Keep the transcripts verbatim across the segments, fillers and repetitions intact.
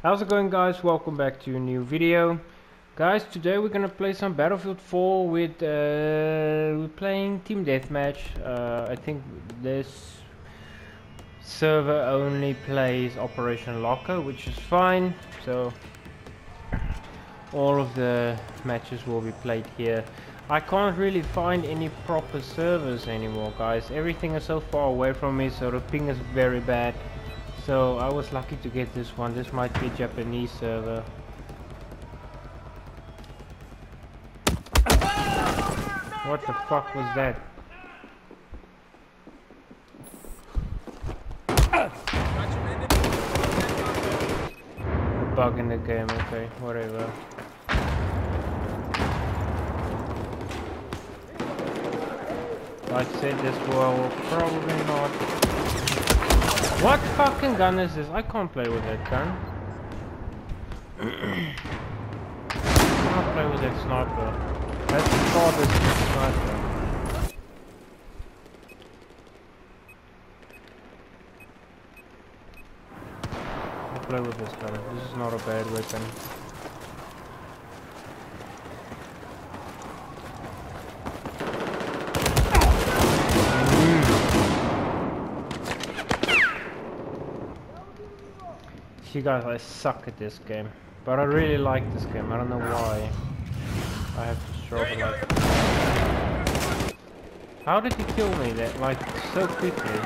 How's it going, guys? Welcome back to a new video. Guys, today we're gonna play some Battlefield four with uh, we're playing team deathmatch. uh, I think this server only plays Operation Locker, which is fine, so all of the matches will be played here. I can't really find any proper servers anymore, guys. Everything is so far away from me, so the ping is very bad. So I was lucky to get this one. This might be a Japanese server. What the fuck was that? A bug in the game, okay, whatever. Like I said, this will probably not. What fucking gun is this? I can't play with that gun. I can't play with that sniper. That's the farthest sniper. I'll play with this gun. This is not a bad weapon. You guys, I suck at this game, but I really like this game. I don't know why I have to struggle like that. How did he kill me that, like, so quickly?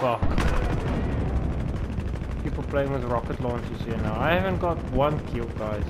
Fuck. People playing with rocket launchers here now. I haven't got one kill, guys.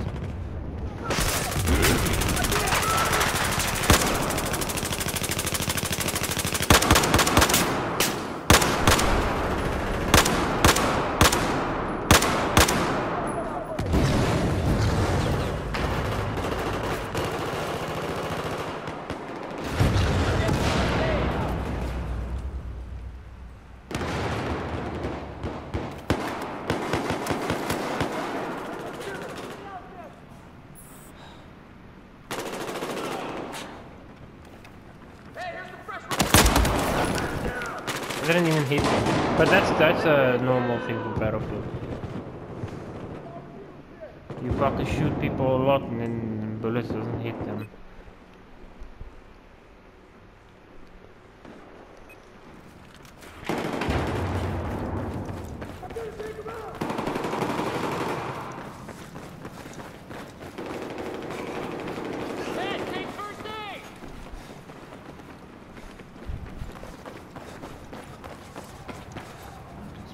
I didn't even hit him, but that's that's a normal thing for Battlefield. You fucking shoot people a lot and then bullets doesn't hit them.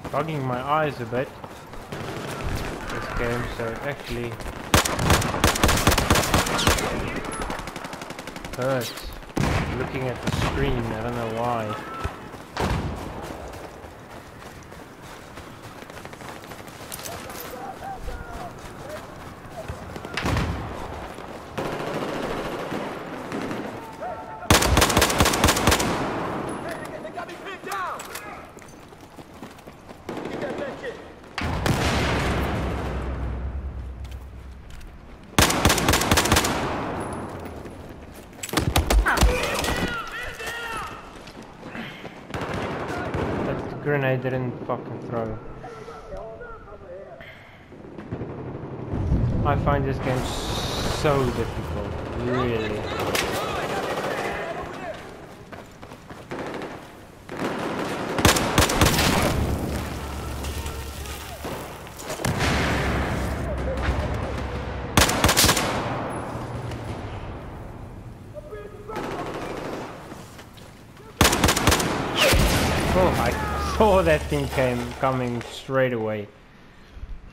Bugging my eyes a bit, this game, so it actually hurts looking at the screen. I don't know why. Grenade didn't fucking throw. I find this game so difficult, really. Oh my. Oh, that thing came coming straight away.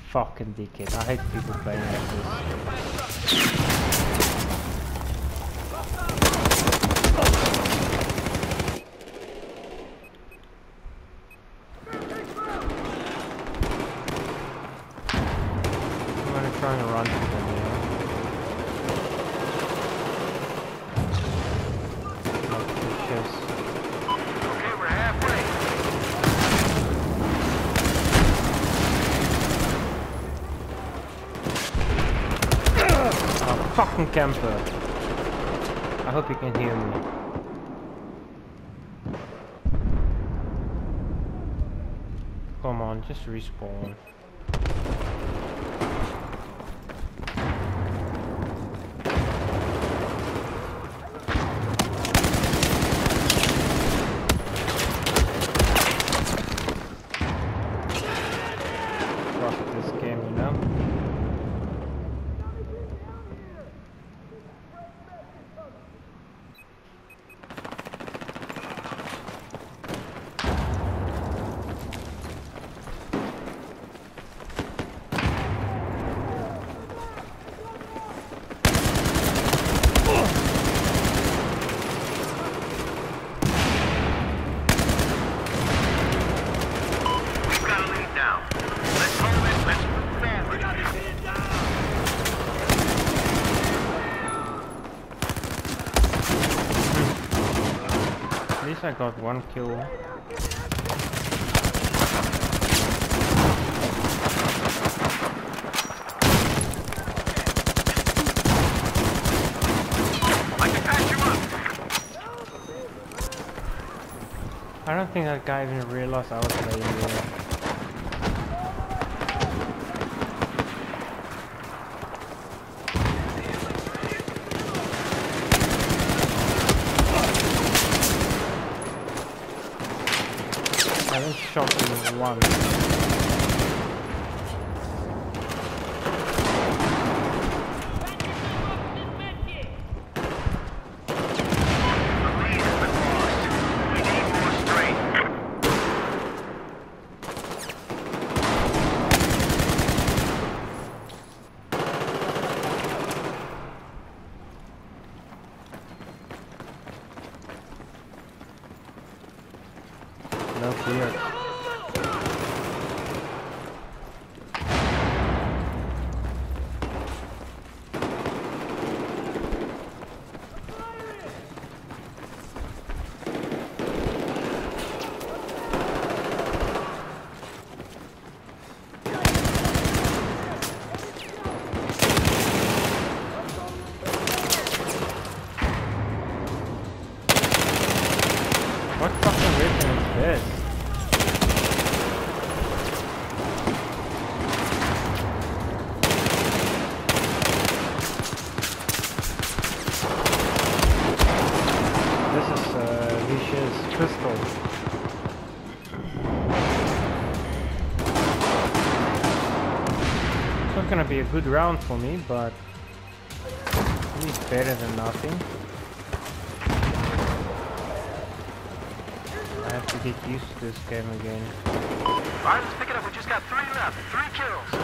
Fucking dickhead. I hate people playing like this. I'm gonna trying to run to them, you know? Okay, we're halfway. Oh, fucking camper. I hope you can hear me. Come on, just respawn. I got one kill. I don't think that guy even realized I was playing there. Shot in one. No fear. Gonna be a good round for me, but it's better than nothing. I have to get used to this game again. Alright, let's pick it up. We just got three left, three kills.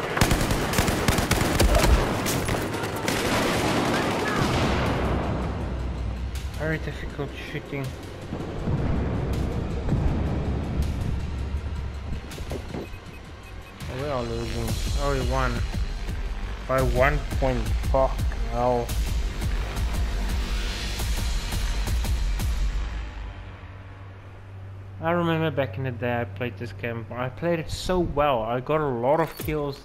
Very difficult shooting. We are losing. Oh, we won. By one point, fuck hell. I remember back in the day I played this game. I played it so well. I got a lot of kills.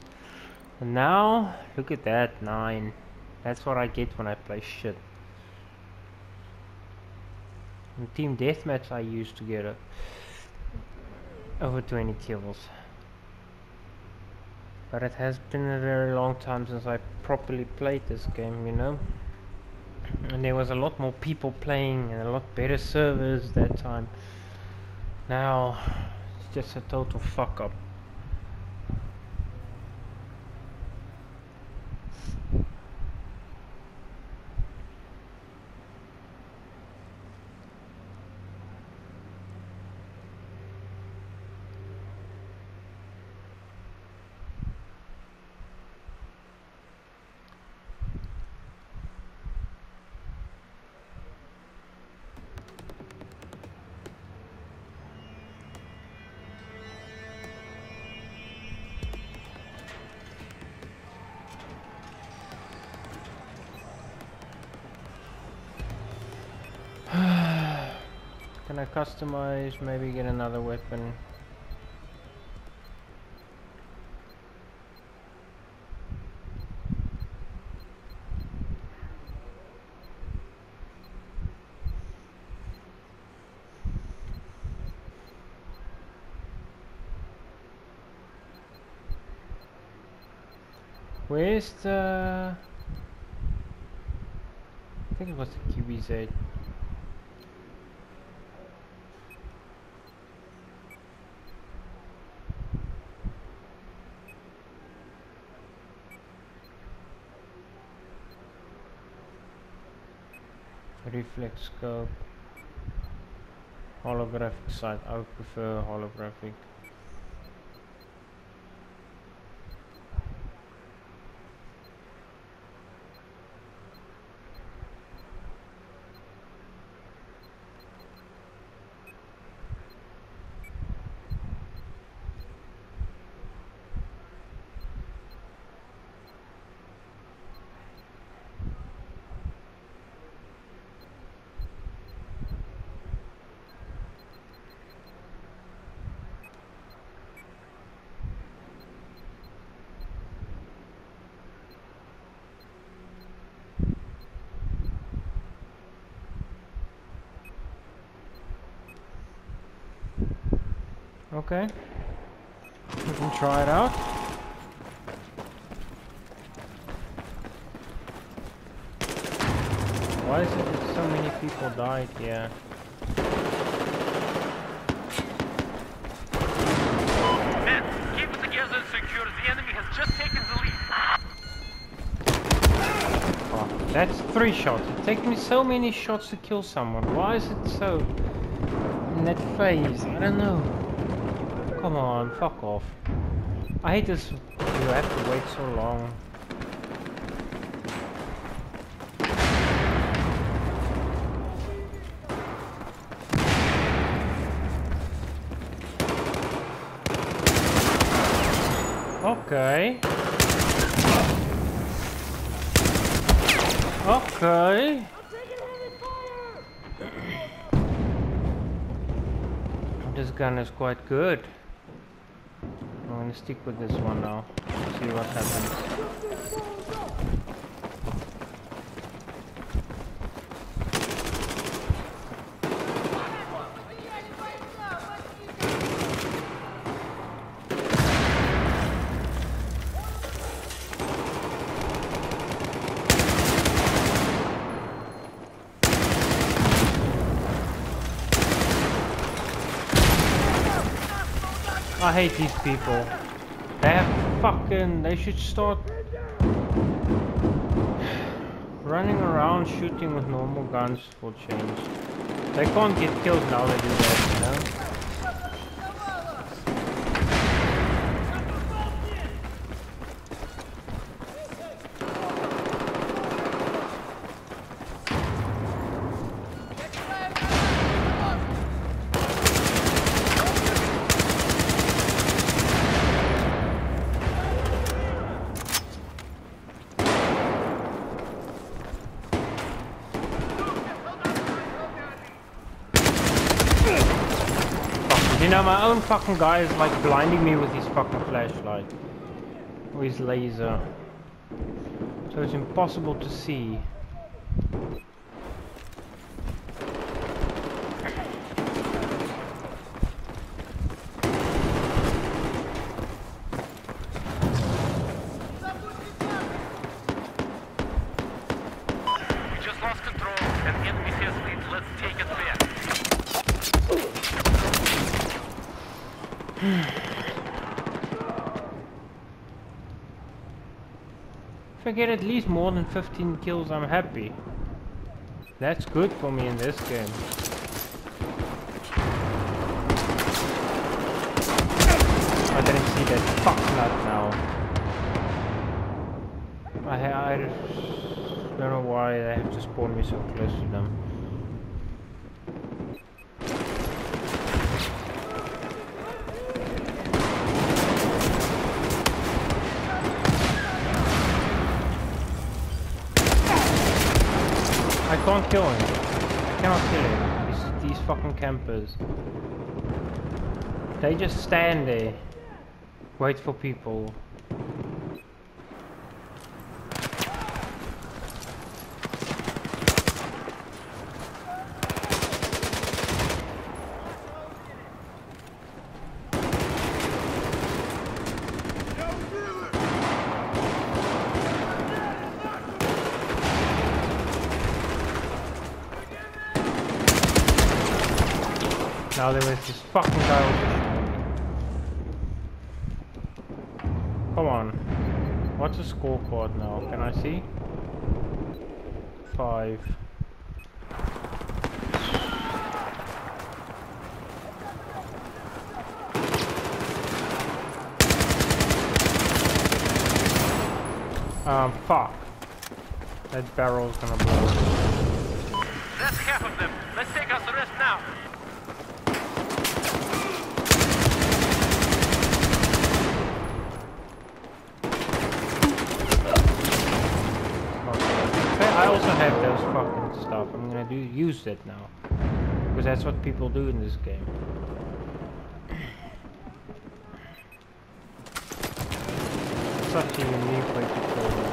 And now, look at that, nine. That's what I get when I play shit. In team deathmatch I used to get a, over twenty kills. But it has been a very long time since I properly played this game, you know. And there was a lot more people playing and a lot better servers that time. Now, it's just a total fuck up. Can I customize, maybe get another weapon? Where's the... I think it was the Q B Z. Reflex scope. Holographic sight. I would prefer holographic. Okay, we can try it out. Why is it that so many people died here? Men, keep it together and secure. The enemy has just taken the lead. Oh, that's three shots. It takes me so many shots to kill someone. Why is it so in that phase? I don't know. Come on, fuck off. I hate this. You have to wait so long. Okay. Okay. This gun is quite good. Stick with this one now. See what happens. I hate these people. Fucking, they should start running around shooting with normal guns for change. They can't get killed now they do that, you know? Now my own fucking guy is like blinding me with his fucking flashlight or his laser, so it's impossible to see. If I get at least more than fifteen kills, I'm happy. That's good for me in this game. I didn't see that fucknut now. I, I don't know why they have to spawn me so close to them. I can't kill him. I cannot kill him. These, these fucking campers. They just stand there, wait for people. Now there was this fucking guy over. Come on. What's the scorecard now? Can I see? Five. Um, fuck. That barrel's gonna blow. That's half of them. Let's take out the rest now. I also have those fucking stuff. I'm gonna do use that now, because that's what people do in this game. Such a unique way to play it.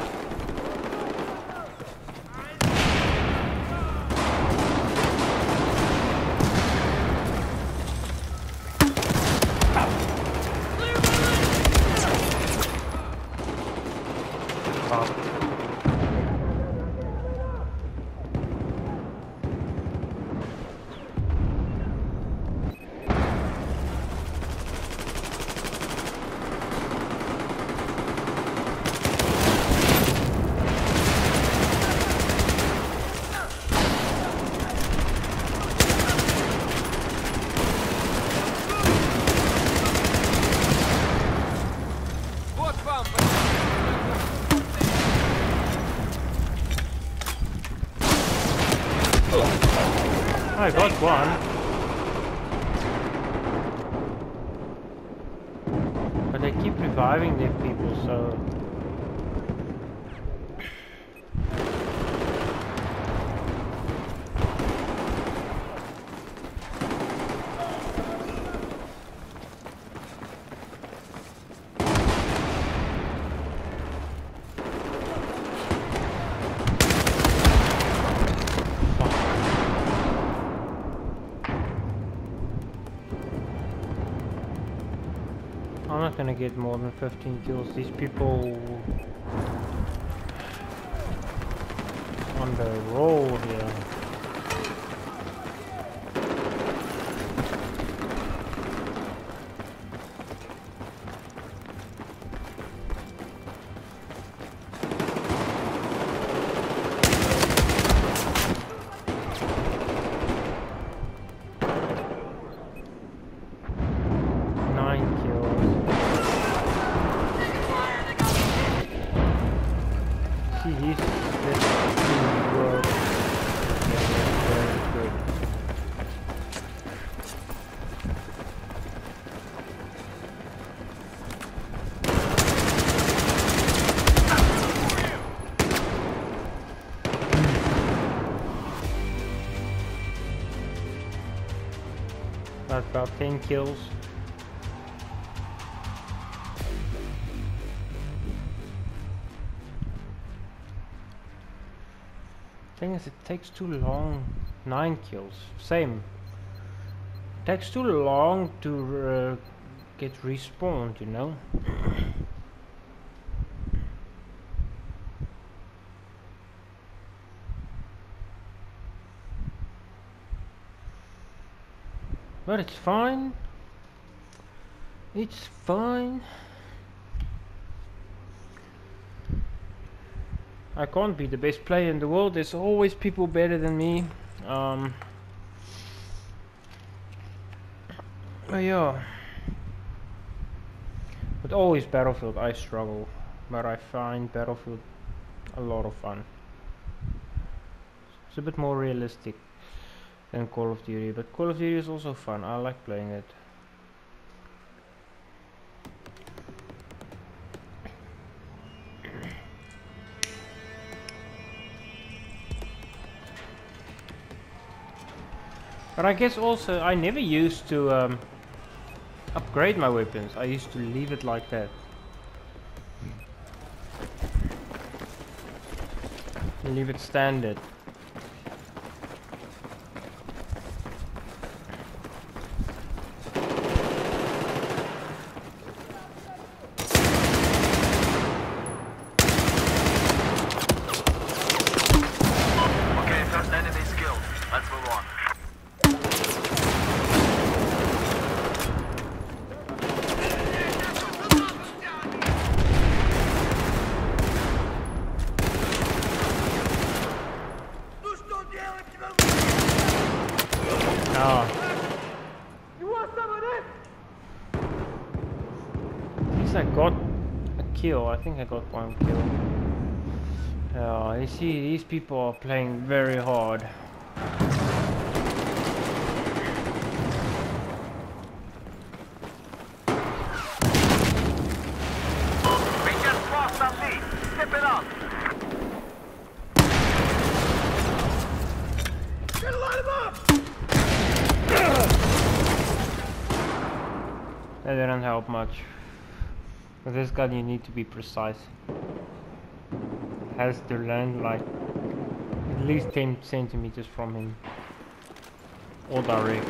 Wow. I got one. But they keep reviving their people, so... I'm not gonna get more than fifteen kills. These people on the roll here. About ten kills. Thing is, it takes too long. Nine kills, same. Takes too long to uh, get respawned, you know. But it's fine. It's fine. I can't be the best player in the world. There's always people better than me. Um. But yeah. But always Battlefield, I struggle. But I find Battlefield a lot of fun. It's a bit more realistic than Call of Duty, but Call of Duty is also fun. I like playing it. But I guess also I never used to um, upgrade my weapons. I used to leave it like that. Leave it standard. I think I got one kill. Uh, you see, these people are playing very hard. We just lost our lead. Step it up. Gotta light him up. That didn't help much. With this gun you need to be precise. It has to land like at least ten centimeters from him. Or direct.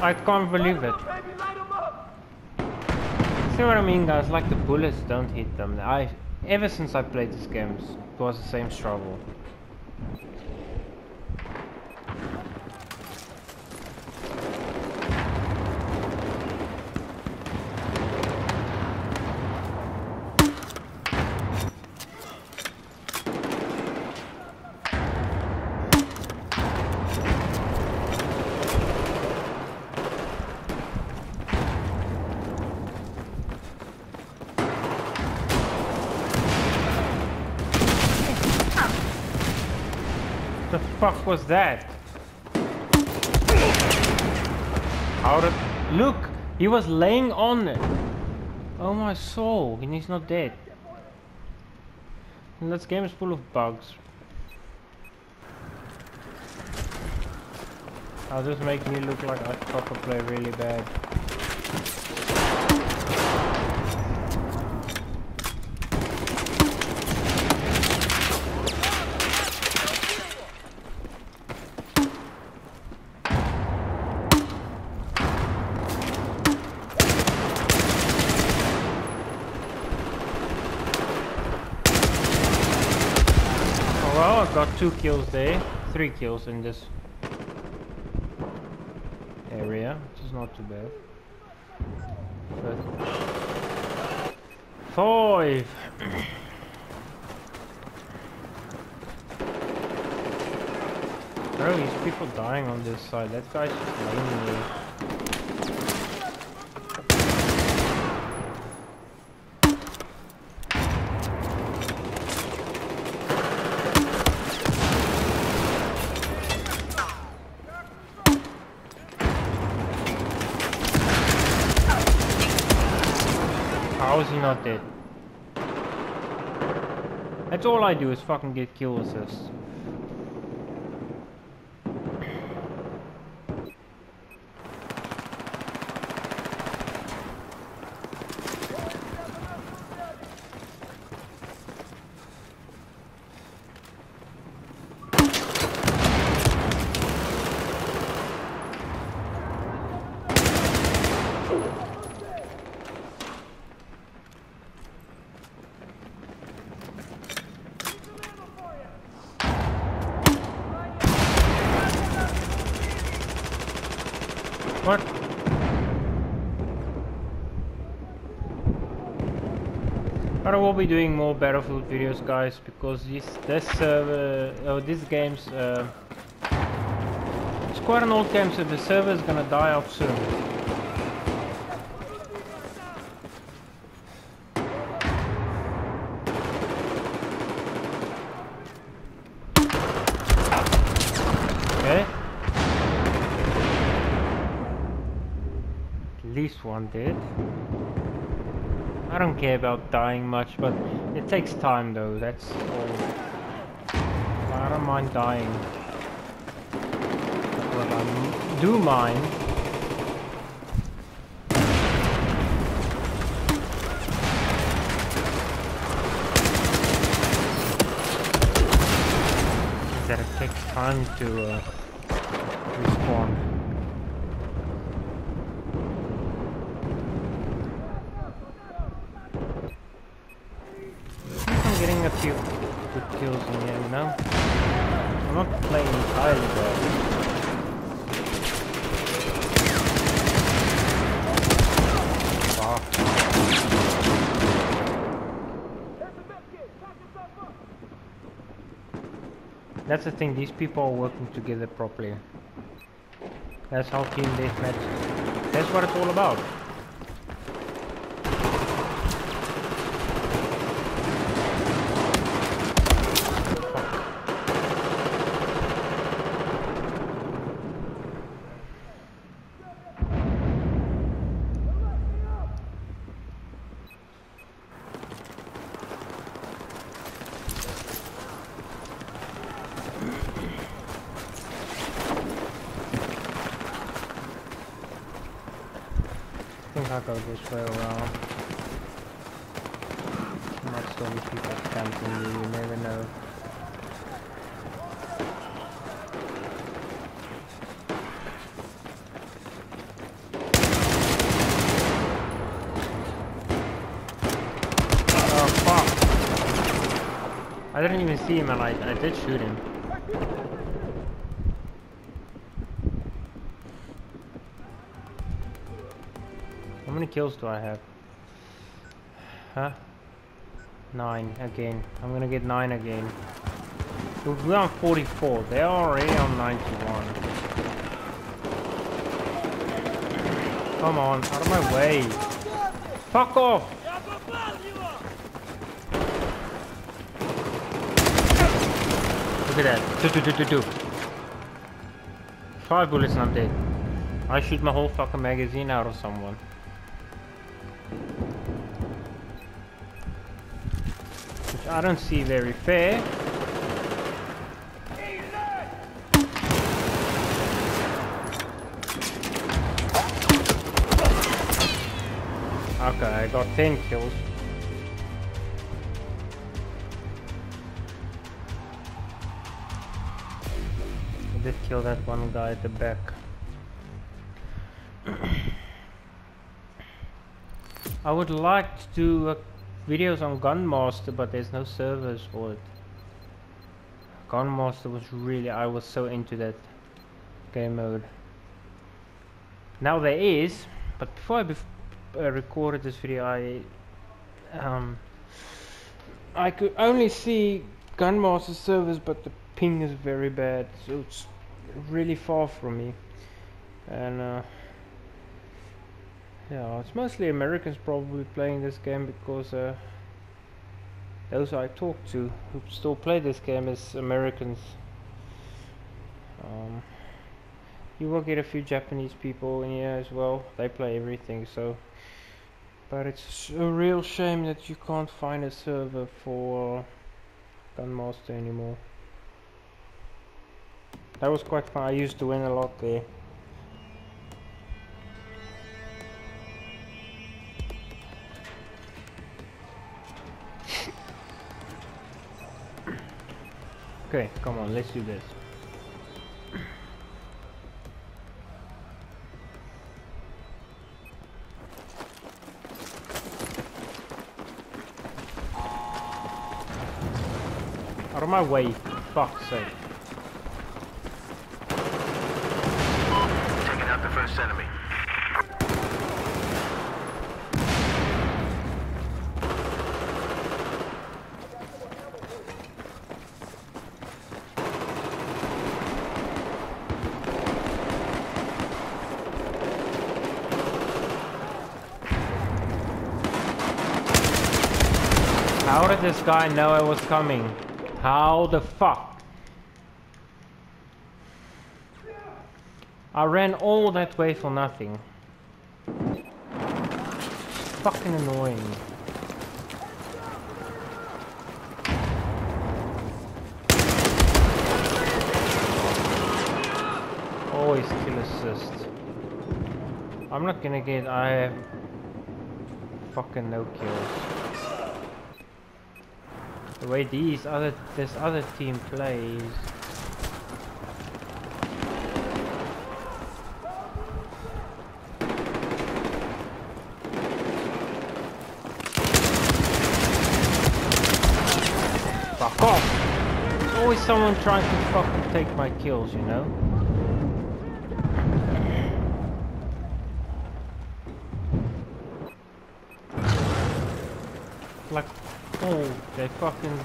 I can't believe it. See what I mean, guys? Like the bullets don't hit them. I, ever since I played these games, it was the same struggle. Fuck was that? How did... Look! He was laying on it! Oh my soul, and he's not dead. And this game is full of bugs. I'll just make me look like I proper play really bad. Two kills there, three kills in this area, which is not too bad. But five. Bro, these people dying on this side. That guy's blaming me. Not dead. That's all I do is fucking get kill assists. But I will be doing more Battlefield videos, guys, because this this server, uh, oh, this game's uh, it's quite an old game, so the server is gonna die out soon. Okay. At least one dead. I don't care about dying much, but it takes time though, that's all. I don't mind dying. What I do mind is that it takes time to uh, respawn. Few good kills in here, you know? I'm not playing entirely though. Wow. That's the thing, these people are working together properly. That's how team deathmatch. That's what it's all about. I'll go this way around. I might still be people camping you, you never know. Oh fuck! I didn't even see him and I, I did shoot him. How many kills do I have? Huh? Nine again. I'm gonna get nine again. We're on forty-four. They are already on ninety-one. Come on, out of my way. Fuck off! Look at that. Two, two, two, two, two. Five bullets and I'm dead. I shoot my whole fucking magazine out of someone. I don't see very fair. Okay, I got ten kills. I did kill that one guy at the back. I would like to do a videos on Gun Master, but there's no servers for it. Gun Master was really, I was so into that game mode. Now there is, but before I bef uh, recorded this video, I um, I could only see Gun Master servers, but the ping is very bad, so it's really far from me. And uh, yeah, it's mostly Americans probably playing this game, because uh, those I talk to who still play this game is Americans. Um, you will get a few Japanese people in here as well. They play everything, so. But it's a real shame that you can't find a server for Gun Master anymore. That was quite fun. I used to win a lot there. Okay, come on, let's do this. Out of my way, fuck's sake. Taking out the first enemy. How did this guy know I was coming? How the fuck? I ran all that way for nothing. Fucking annoying. Always kill assist. I'm not gonna get. I have fucking no kills. The way these other this other team plays. Fuck off! There's always someone trying to fucking take my kills, you know. Like, oh, they fucking.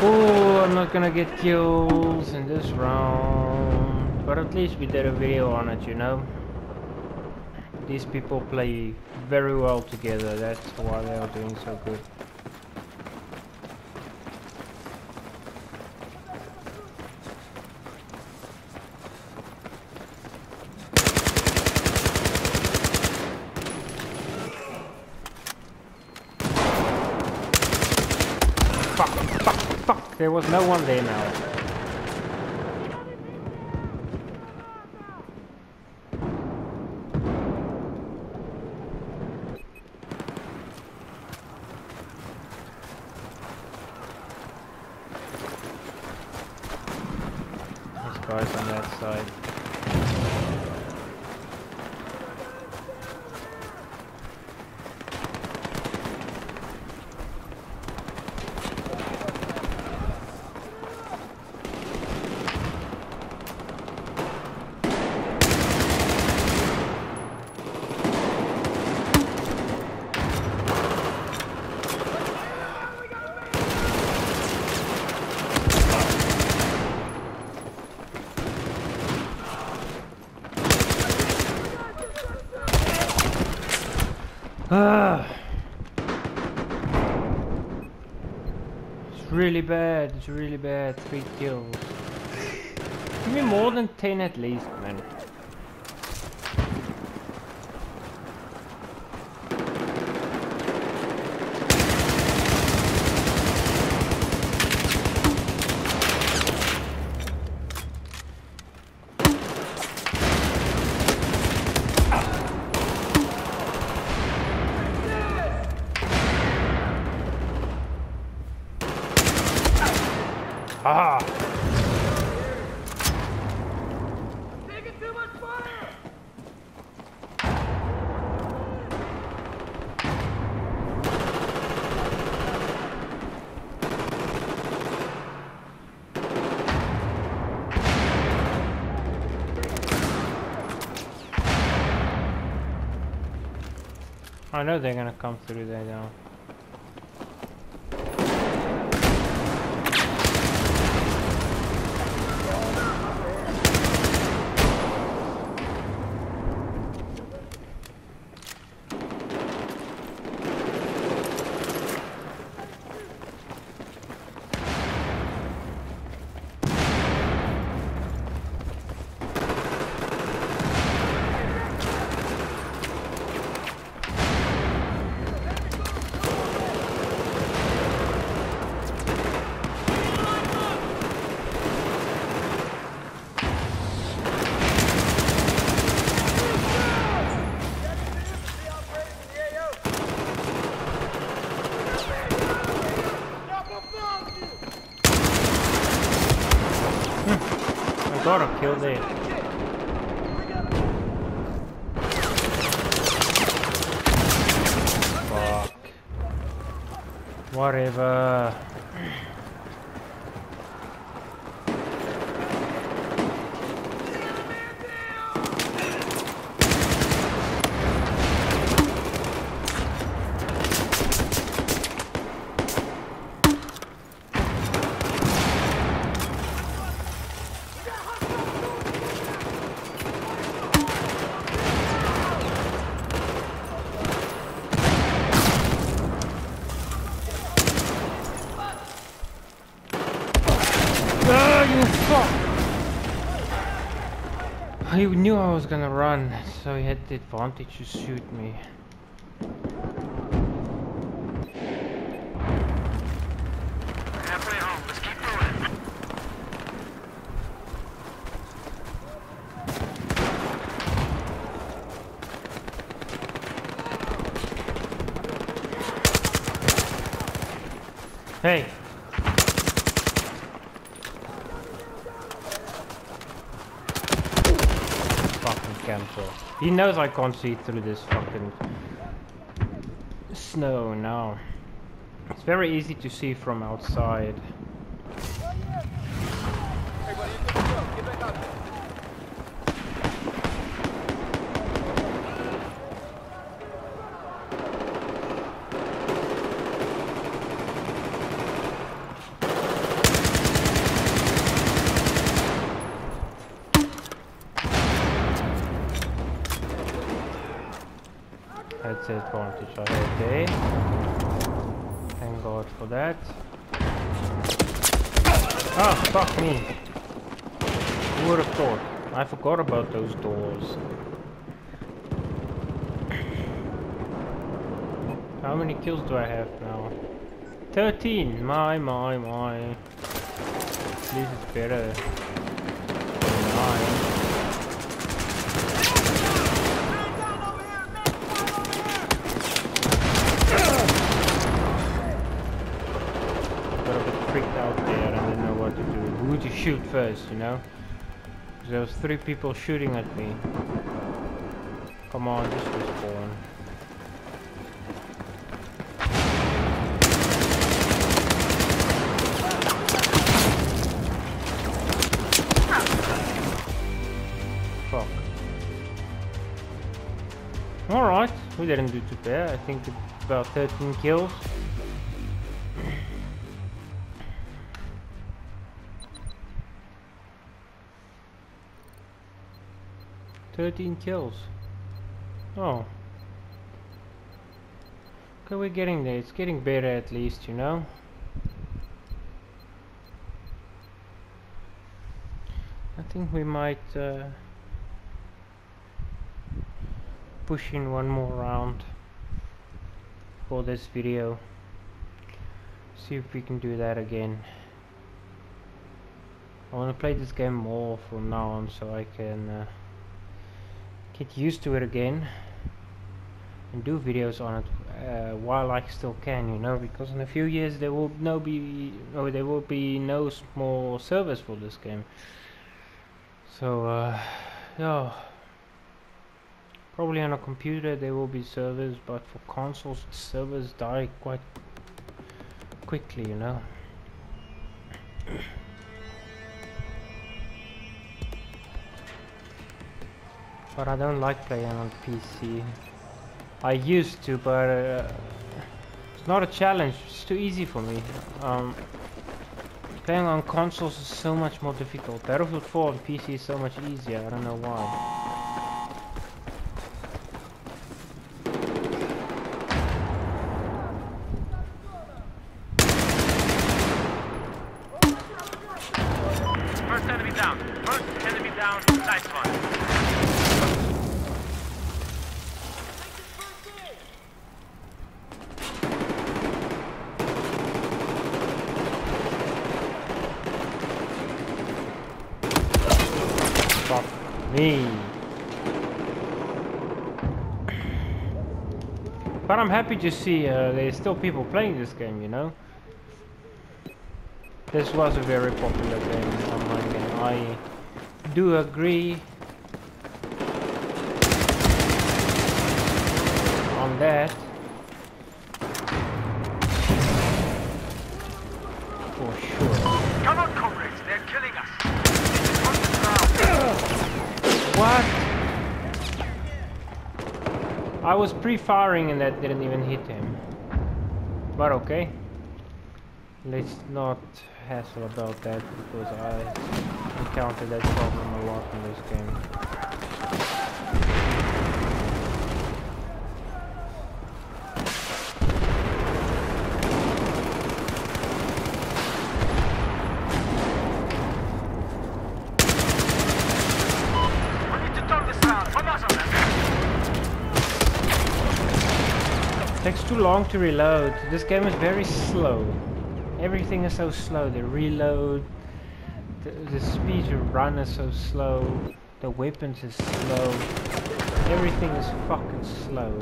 Oh, I'm not gonna get kills in this round, but at least we did a video on it, you know. These people play very well together, that's why they are doing so good. Fuck, fuck, fuck, there was no one there now. Guys on that side. It's really bad, it's really bad, three kills. Give me more than ten at least, man. Aha! Taking too much fire! I know they're gonna come through there now. I got him killed there. Fuck. Whatever. I knew I was gonna run, so he had the advantage to shoot me. Hey! Fucking camper. He knows I can't see through this fucking snow now. It's very easy to see from outside. Hey buddy, you've got to go. Get back up. That's an advantage, okay. Thank God for that. Ah, fuck me. Who would have thought? I forgot about those doors. How many kills do I have now? thirteen! My, my, my. This is better. Nine. To shoot first, you know, because there was three people shooting at me. Come on, just respawn. Fuck. Alright, we didn't do too bad. I think about thirteen kills. thirteen kills. Oh. Okay, we're getting there. It's getting better at least, you know. I think we might uh, push in one more round for this video. See if we can do that again. I want to play this game more from now on so I can uh, get used to it again and do videos on it uh, while I still can, you know, because in a few years there will no be or there will be no small service for this game. So uh, yeah, probably on a computer there will be servers, but for consoles servers die quite quickly, you know. But I don't like playing on P C. I used to, but uh, it's not a challenge. It's too easy for me. Um, playing on consoles is so much more difficult. Battlefield four on P C is so much easier. I don't know why. First enemy down. First enemy down. Nice one. But I'm happy to see uh, there's still people playing this game, you know. This was a very popular game, online game. I do agree on that. For sure. Come on, comrades, they're killing us. What? I was pre-firing and that didn't even hit him. But okay. Let's not hassle about that because I encountered that problem a lot in this game. takes too long to reload. This game is very slow. Everything is so slow. The reload, the, the speed to run is so slow. The weapons is slow. Everything is fucking slow.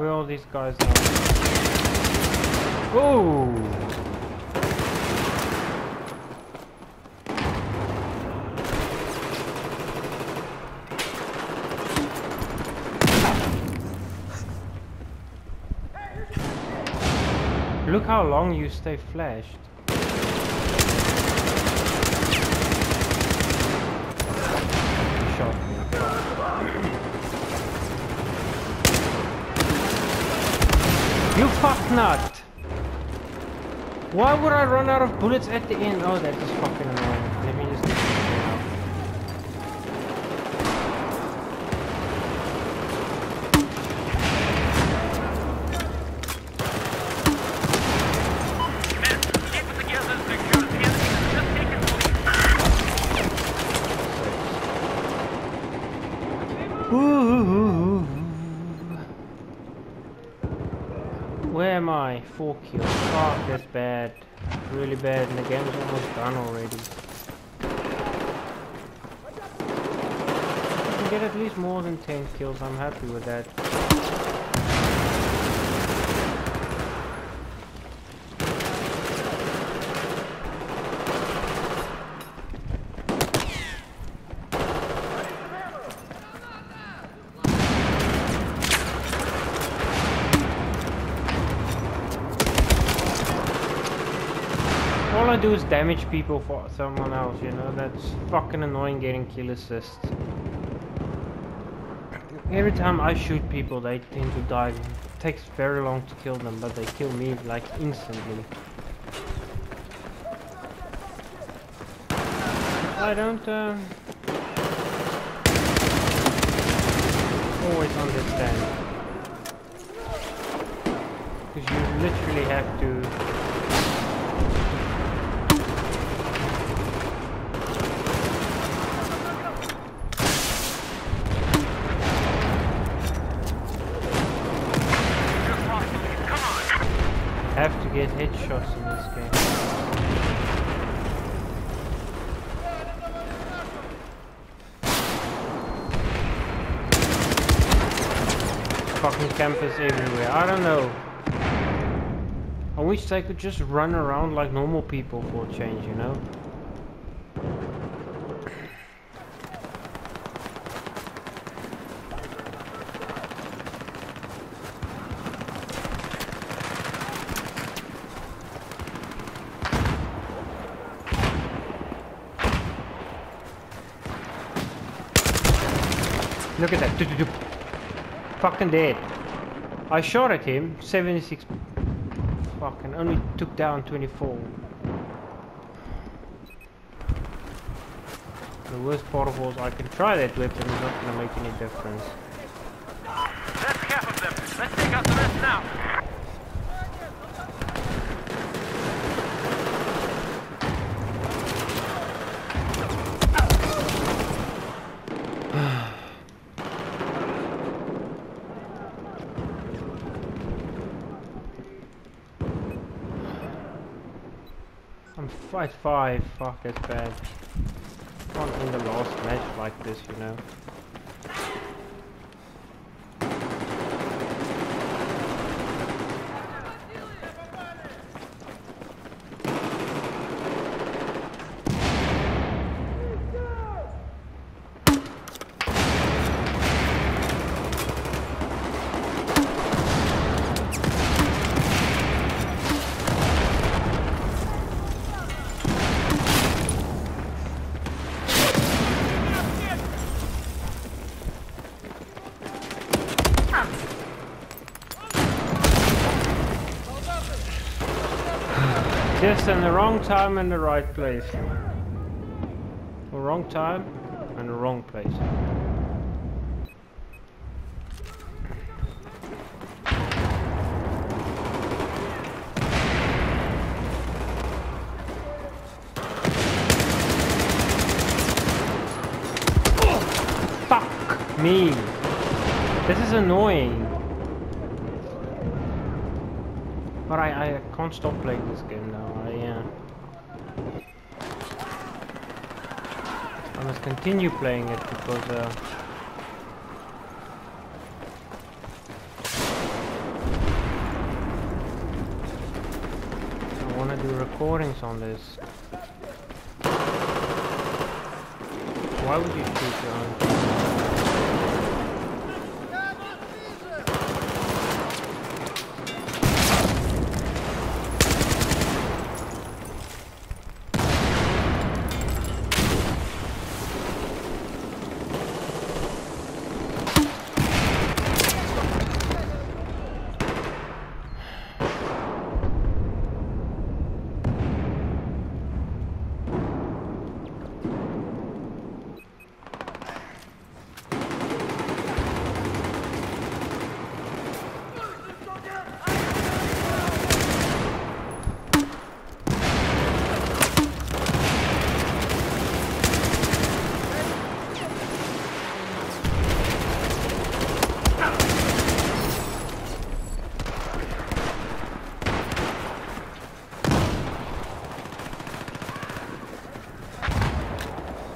Where all these guys are. Whoa! Look how long you stay flashed. You fuck not! Why would I run out of bullets at the end? Oh, that is fucking annoying. Let me just... four kills. Fuck, that's bad. Really bad, and the game is almost done already. I can get at least more than ten kills, I'm happy with that. All I do is damage people for someone else, you know, that's fucking annoying getting kill assists. Every time I shoot people they tend to die. It takes very long to kill them, but they kill me like instantly. I don't uh, always understand. Because you literally have to... have to get headshots in this game. Fucking campers everywhere. I don't know. I wish they could just run around like normal people for a change, you know? Look at that. Do, do, do. Fucking dead. I shot at him. seventy-six. Fucking only took down twenty-four. The worst part of all is I can try that weapon. It's not going to make any difference. That's half of them. Let's take out the rest now. Fight five, fuck, that's bad. Can't win the last match like this, you know. in the wrong time and the right place. Or wrong time and the wrong place. Fuck me. This is annoying. But I, I can't stop playing this game now. I, uh, I must continue playing it because uh, I want to do recordings on this. Why would you choose your own?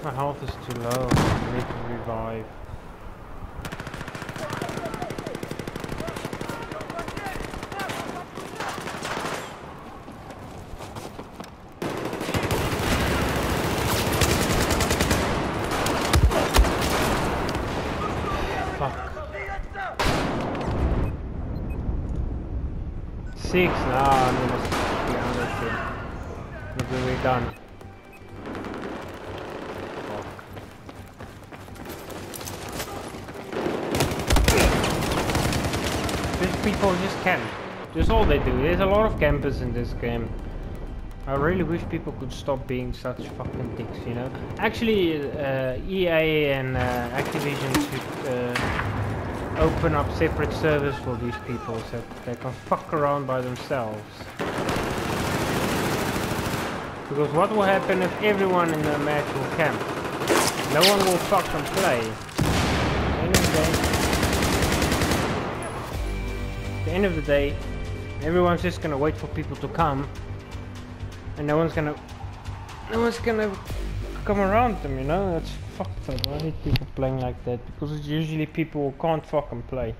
My health is too low, I need to revive. Fuck. Six, now I'm gonna be honest here. We'll be done. People just camp. That's all they do. There's a lot of campers in this game. I really wish people could stop being such fucking dicks, you know. Actually, uh, E A and uh, Activision should uh, open up separate servers for these people so that they can fuck around by themselves. Because what will happen if everyone in the match will camp? No one will fucking play. Anyway, end of the day everyone's just gonna wait for people to come and no one's gonna no one's gonna come around them, you know. That's fucked up. I hate people playing like that because it's usually people who can't fucking play.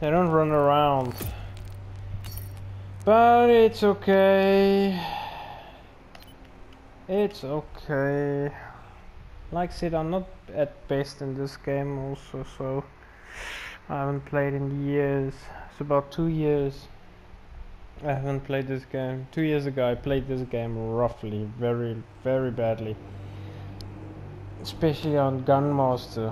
They don't run around, but it's okay, it's okay. Like I said, I'm not at best in this game also, so I haven't played in years. It's about two years I haven't played this game. Two years ago I played this game roughly, very, very badly. Especially on Gun Master.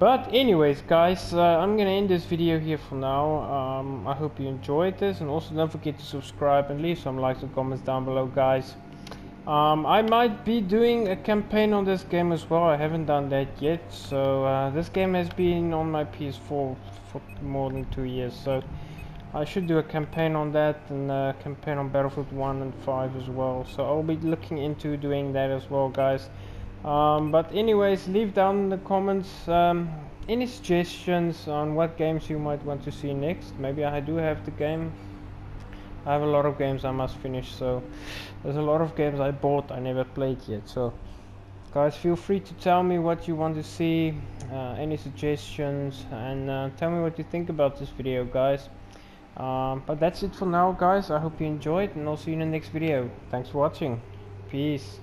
But anyways guys, uh, I'm gonna end this video here for now. Um, I hope you enjoyed this, and also don't forget to subscribe and leave some likes and comments down below guys. Um, I might be doing a campaign on this game as well. I haven't done that yet. So uh, this game has been on my P S four for more than two years. So I should do a campaign on that, and a campaign on Battlefield one and five as well. So I'll be looking into doing that as well, guys. Um, but anyways, leave down in the comments um, any suggestions on what games you might want to see next. Maybe I do have the game. I have a lot of games I must finish, so there's a lot of games I bought I never played yet. So guys, feel free to tell me what you want to see, uh, any suggestions, and uh, tell me what you think about this video guys. Um, but that's it for now guys. I hope you enjoyed, and I'll see you in the next video. Thanks for watching. Peace.